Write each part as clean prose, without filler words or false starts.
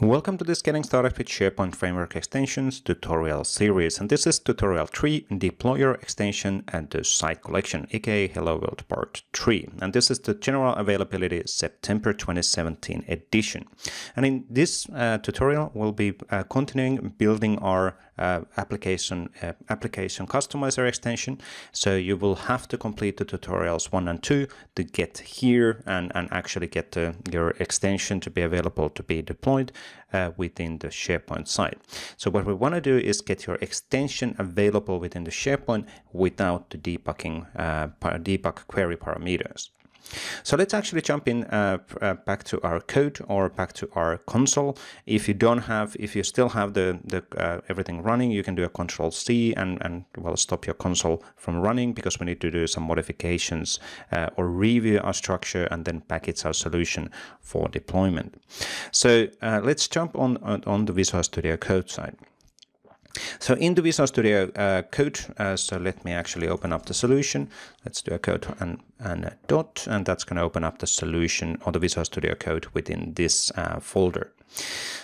Welcome to this Getting Started with SharePoint Framework Extensions tutorial series, and this is tutorial 3, Deploy Your Extension at the Site Collection, aka Hello World Part 3, and this is the general availability September 2017 edition. And in this tutorial, we'll be continuing building our application customizer extension, so you will have to complete the tutorials 1 and 2 to get here and actually get your extension to be available to be deployed within the SharePoint site. So what we want to do is get your extension available within the SharePoint without the debugging debug query parameters. So let's actually jump in back to our code or back to our console. If you don't have, if you still have the everything running, you can do a Control C and well, stop your console from running, because we need to do some modifications or review our structure and then package our solution for deployment. So let's jump on the Visual Studio Code side. So in the Visual Studio Code, so let me actually open up the solution. Let's do a code and a dot, and that's going to open up the solution or the Visual Studio Code within this folder.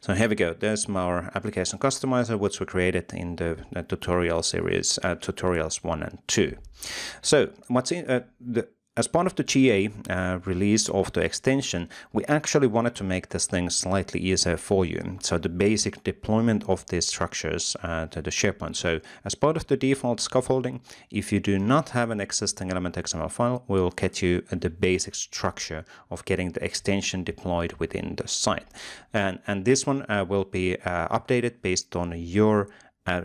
So here we go. There's our application customizer, which we created in the tutorial series, tutorials 1 and 2. So what's in as part of the GA release of the extension, we actually wanted to make this thing slightly easier for you. So the basic deployment of these structures to the SharePoint. So as part of the default scaffolding, if you do not have an existing element XML file, we will get you the basic structure of getting the extension deployed within the site. And this one will be updated based on your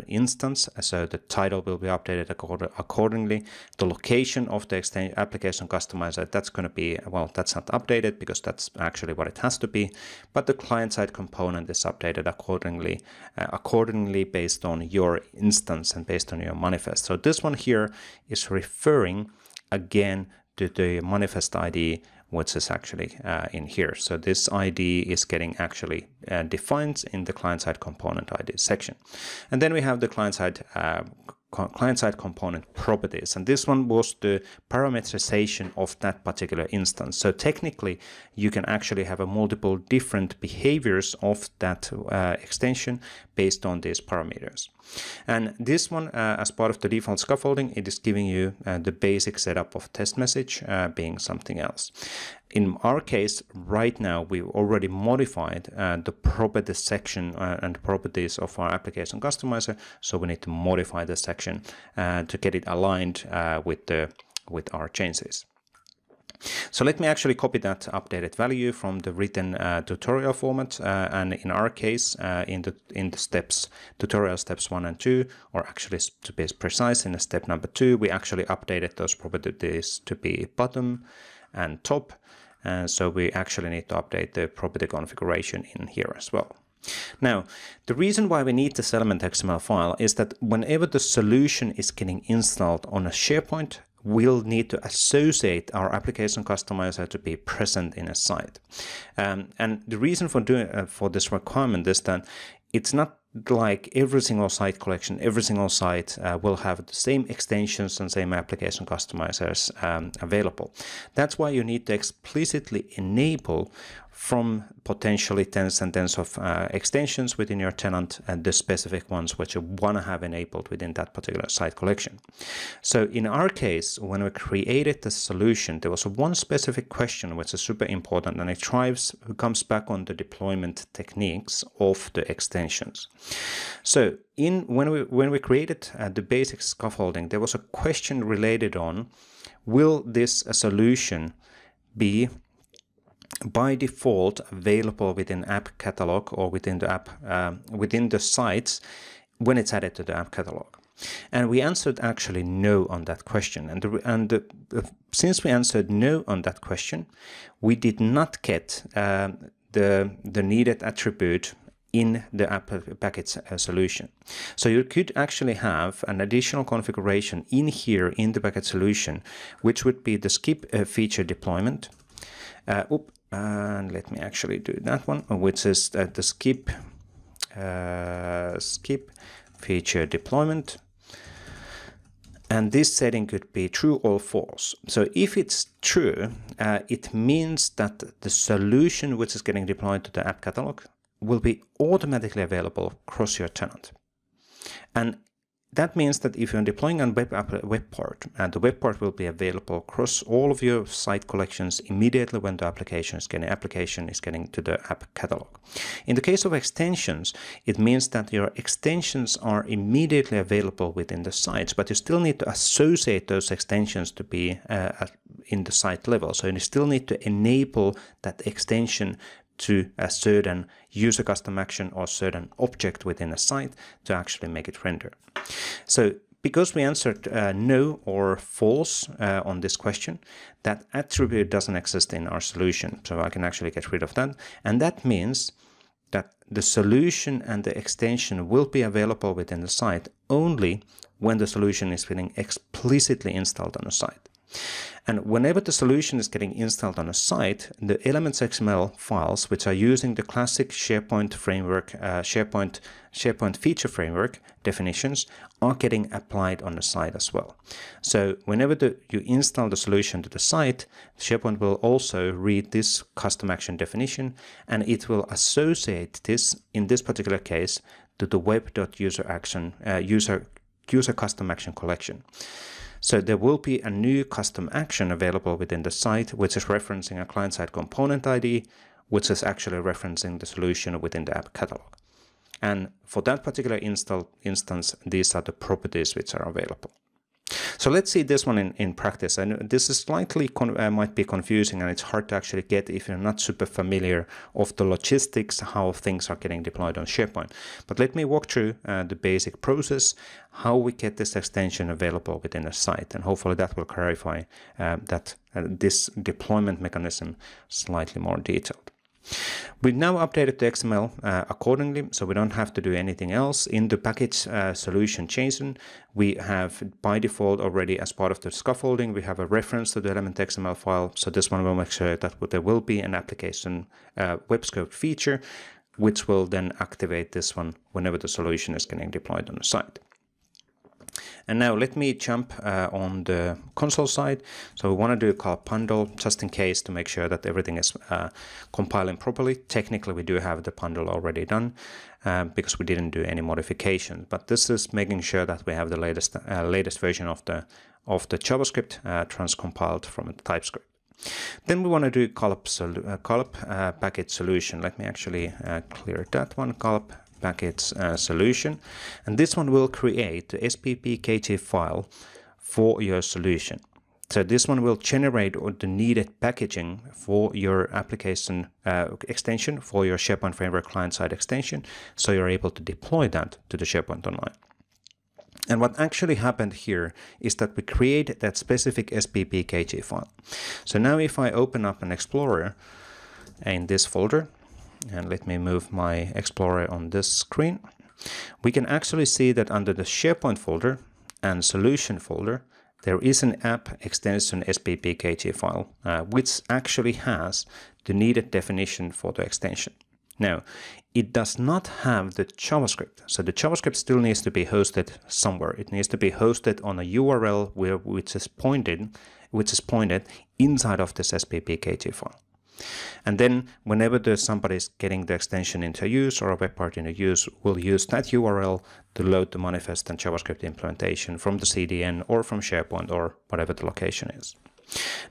instance, so the title will be updated accordingly. The location of the application customizer, that's going to be, well, that's not updated because that's actually what it has to be, but the client-side component is updated accordingly, based on your instance and based on your manifest. So this one here is referring again to the manifest ID, which is actually in here. So this ID is getting actually defined in the client-side component ID section. And then we have the client-side component properties. And this one was the parameterization of that particular instance. So technically, you can actually have a multiple different behaviors of that extension based on these parameters. And this one, as part of the default scaffolding, it is giving you the basic setup of test message being something else. In our case, right now, we've already modified the property section and properties of our application customizer, so we need to modify the section to get it aligned with our changes. So let me actually copy that updated value from the written tutorial format, and in our case, in the steps, tutorial steps 1 and 2, or actually to be precise, in step number 2, we actually updated those properties to be bottom and top, and so we actually need to update the property configuration in here as well. Now, the reason why we need this element XML file is that whenever the solution is getting installed on a SharePoint, we'll need to associate our application customizer to be present in a site. And the reason for doing for this requirement is that it's not like every single site collection, every single site will have the same extensions and same application customizers available. That's why you need to explicitly enable from potentially tens and tens of extensions within your tenant and the specific ones which you want to have enabled within that particular site collection. So in our case, when we created the solution, there was one specific question which is super important, and it comes back on the deployment techniques of the extensions. So when we created the basic scaffolding, there was a question related on, will this solution be by default available within App Catalog or within the app within the sites when it's added to the App Catalog? And we answered actually no on that question. And since we answered no on that question, we did not get the needed attribute in the app package solution. So you could actually have an additional configuration in here in the package solution, which would be the skip feature deployment. And let me actually do that one, which is the skip feature deployment. And this setting could be true or false. So if it's true, it means that the solution which is getting deployed to the App Catalog will be automatically available across your tenant. And that means that if you're deploying on web part, and the web part will be available across all of your site collections immediately when the application is getting to the app catalog. In the case of extensions, it means that your extensions are immediately available within the sites, but you still need to associate those extensions to be in the site level. So you still need to enable that extension to a certain user custom action or certain object within a site to actually make it render. So because we answered no or false on this question, that attribute doesn't exist in our solution. So I can actually get rid of that. And that means that the solution and the extension will be available within the site only when the solution is being explicitly installed on the site. And whenever the solution is getting installed on a site, the elements.xml files, which are using the classic SharePoint framework, SharePoint feature framework definitions, are getting applied on the site as well. So whenever you install the solution to the site, SharePoint will also read this custom action definition, and it will associate this, in this particular case, to the user custom action collection. So there will be a new custom action available within the site, which is referencing a client-side component ID, which is actually referencing the solution within the app catalog. And for that particular instance, these are the properties which are available. So let's see this one in practice. And this is slightly might be confusing, and it's hard to actually get if you're not super familiar of the logistics, how things are getting deployed on SharePoint. But let me walk through the basic process, how we get this extension available within a site, and hopefully that will clarify this deployment mechanism slightly more detailed. We've now updated the XML accordingly, so we don't have to do anything else. In the package solution JSON, we have by default already, as part of the scaffolding, we have a reference to the element.xml file. So this one will make sure that there will be an application web scope feature, which will then activate this one whenever the solution is getting deployed on the site. And now let me jump on the console side. So we want to do call bundle just in case to make sure that everything is compiling properly. Technically, we do have the bundle already done because we didn't do any modifications. But this is making sure that we have the latest version of the JavaScript transcompiled from the TypeScript. Then we want to do gulp package solution. Let me actually clear that one. Gulp package solution, and this one will create the SPPKG file for your solution. So this one will generate the needed packaging for your application extension, for your SharePoint Framework client-side extension, so you're able to deploy that to the SharePoint Online. And what actually happened here is that we created that specific SPPKG file. So now if I open up an Explorer in this folder, and let me move my Explorer on this screen, we can actually see that under the SharePoint folder and solution folder, there is an app extension SPPKG file, which actually has the needed definition for the extension. Now, it does not have the JavaScript. So the JavaScript still needs to be hosted somewhere. It needs to be hosted on a URL which is pointed inside of this SPPKG file. And then whenever somebody's getting the extension into use or a web part into use, we'll use that URL to load the manifest and JavaScript implementation from the CDN or from SharePoint or whatever the location is.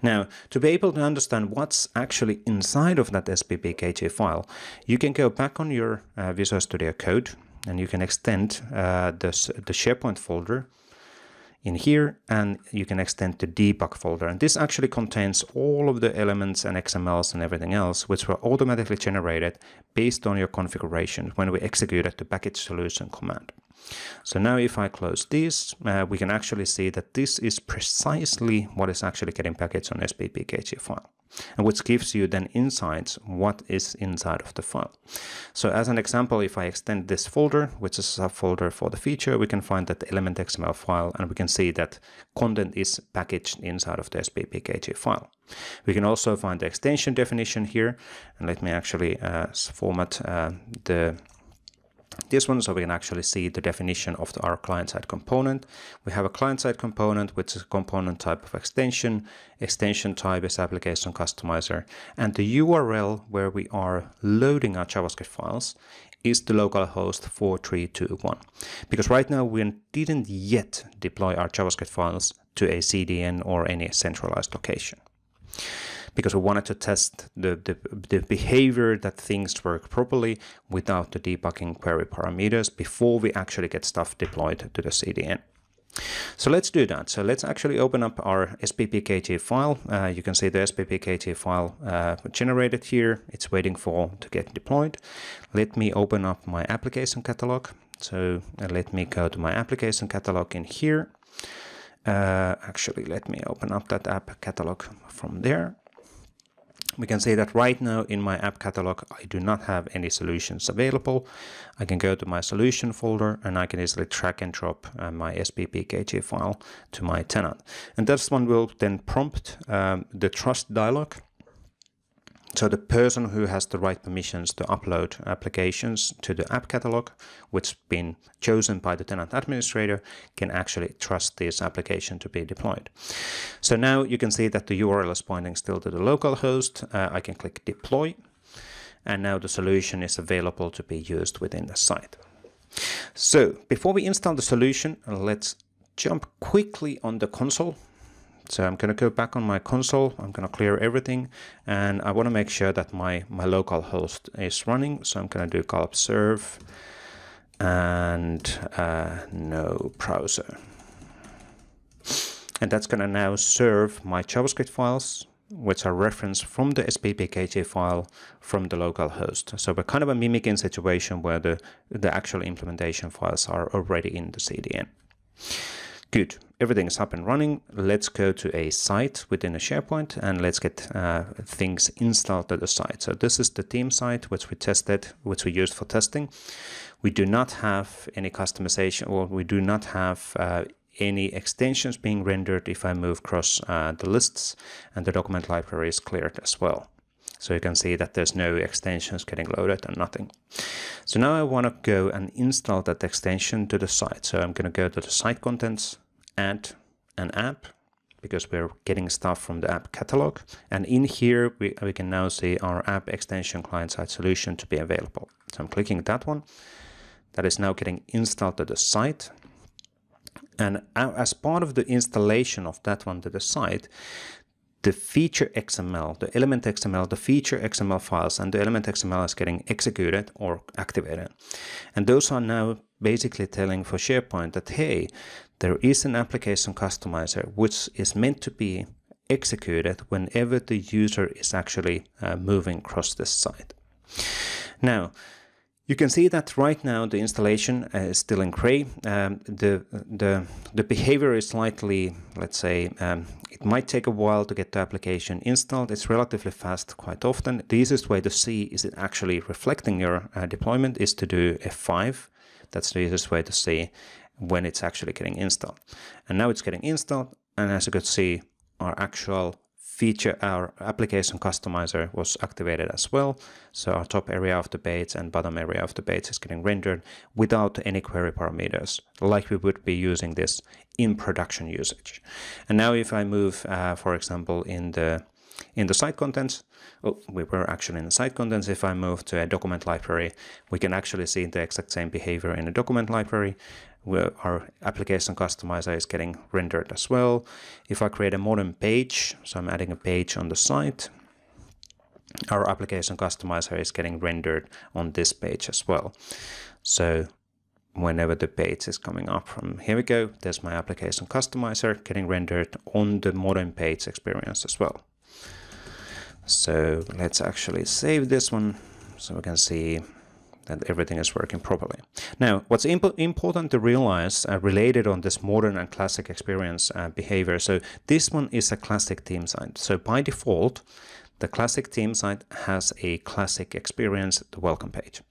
Now, to be able to understand what's actually inside of that SPPKG file, you can go back on your Visual Studio Code and you can extend the SharePoint folder in here, and you can extend the debug folder, and this actually contains all of the elements and XMLs and everything else which were automatically generated based on your configuration when we executed the package solution command. So now if I close this, we can actually see that this is precisely what is actually getting packaged on SPPKG file, and which gives you then insights what is inside of the file. So as an example, if I extend this folder, which is a subfolder for the feature, we can find that element.xml file, and we can see that content is packaged inside of the SPPKG file. We can also find the extension definition here, and let me actually format the this one, so we can actually see the definition of our client-side component. We have a client-side component, which is a component type of extension. Extension type is application customizer. And the URL where we are loading our JavaScript files is the localhost 4321. Because right now we didn't yet deploy our JavaScript files to a CDN or any centralized location. Because we wanted to test the behavior that things work properly without the debugging query parameters before we actually get stuff deployed to the CDN. So let's do that. So let's actually open up our SPPKG file. You can see the SPPKG file generated here. It's waiting for to get deployed. Let me open up my application catalog. So let me go to my application catalog in here. Actually, let me open up that app catalog from there. We can see that right now in my app catalog, I do not have any solutions available. I can go to my solution folder and I can easily drag and drop my SPPKG file to my tenant. And this one will then prompt the trust dialog. So the person who has the right permissions to upload applications to the app catalog, which has been chosen by the tenant administrator, can actually trust this application to be deployed. So now you can see that the URL is pointing still to the localhost. I can click deploy, and now the solution is available to be used within the site. So before we install the solution, let's jump quickly on the console. So I'm going to go back on my console, I'm going to clear everything, and I want to make sure that my local host is running. So I'm going to do gulp serve and no browser. And that's going to now serve my JavaScript files, which are referenced from the SPPKG file from the local host. So we're kind of a mimicking situation where the actual implementation files are already in the CDN. Good. Everything is up and running. Let's go to a site within a SharePoint and let's get things installed to the site. So this is the team site, which we tested, which we used for testing. We do not have any customization, or we do not have any extensions being rendered if I move across the lists, and the document library is cleared as well. So you can see that there's no extensions getting loaded and nothing. So now I want to go and install that extension to the site. So I'm going to go to the site contents, add an app, because we're getting stuff from the app catalog. And in here, we can now see our app extension client-side solution to be available. So I'm clicking that one. That is now getting installed to the site. And as part of the installation of that one to the site, the feature XML, the element XML, the feature XML files, and the element XML is getting executed or activated. And those are now basically telling for SharePoint that, hey, there is an application customizer which is meant to be executed whenever the user is actually moving across this site. Now, you can see that right now the installation is still in gray. The behavior is slightly, let's say, it might take a while to get the application installed. It's relatively fast quite often. The easiest way to see is it actually reflecting your deployment is to do F5. That's the easiest way to see when it's actually getting installed. And now it's getting installed. And as you could see, our actual feature, our application customizer was activated as well. So our top area of the page and bottom area of the page is getting rendered without any query parameters, like we would be using this in production usage. And now if I move, for example, in the site contents, oh, we were actually in the site contents. If I move to a document library, we can actually see the exact same behavior in the document library, where our application customizer is getting rendered as well. If I create a modern page, so I'm adding a page on the site, our application customizer is getting rendered on this page as well. So whenever the page is coming up from, here we go, there's my application customizer getting rendered on the modern page experience as well. So let's actually save this one so we can see that everything is working properly. Now, what's important to realize related on this modern and classic experience behavior. So this one is a classic team site. So by default, the classic team site has a classic experience, the welcome page.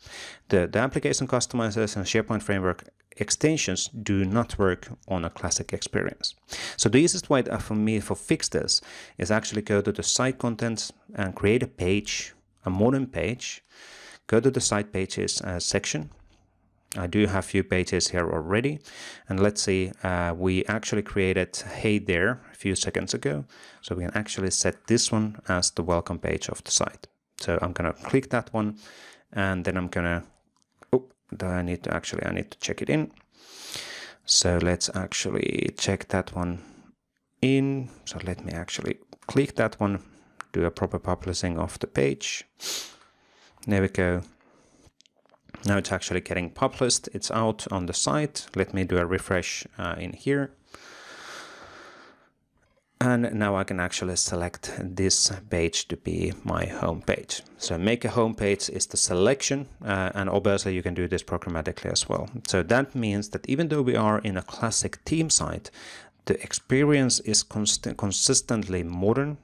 The application customizers and SharePoint framework extensions do not work on a classic experience. So the easiest way for me to fix this is actually go to the site contents and create a page, a modern page. Go to the site pages section I do have a few pages here already, and let's see, we actually created Hey There a few seconds ago, so we can actually set this one as the welcome page of the site. So I'm gonna click that one, and then I'm gonna, I need to check it in. So let's actually check that one in. So let me actually click that one, do a proper publishing of the page. There we go. Now it's actually getting published. It's out on the site. Let me do a refresh in here. And now I can actually select this page to be my home page. So make a home page is the selection, and obviously you can do this programmatically as well. So that means that even though we are in a classic theme site, the experience is consistently modern.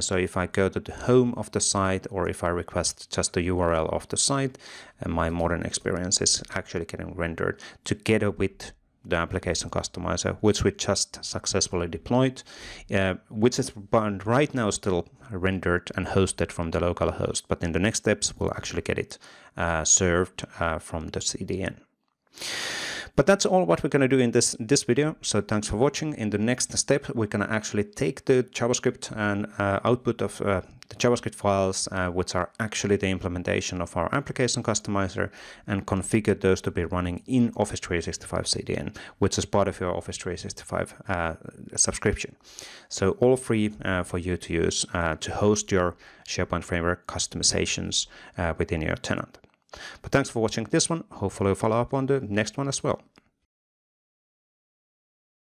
So if I go to the home of the site, or if I request just the URL of the site, my modern experience is actually getting rendered together with the application customizer, which we just successfully deployed, which is right now still rendered and hosted from the local host. But in the next steps, we'll actually get it served from the CDN. But that's all what we're going to do in this video. So thanks for watching. In the next step, we're going to actually take the JavaScript and output of the JavaScript files, which are actually the implementation of our application customizer, and configure those to be running in Office 365 CDN, which is part of your Office 365 subscription. So all free for you to use to host your SharePoint framework customizations within your tenant. But thanks for watching this one. Hopefully you'll follow up on the next one as well.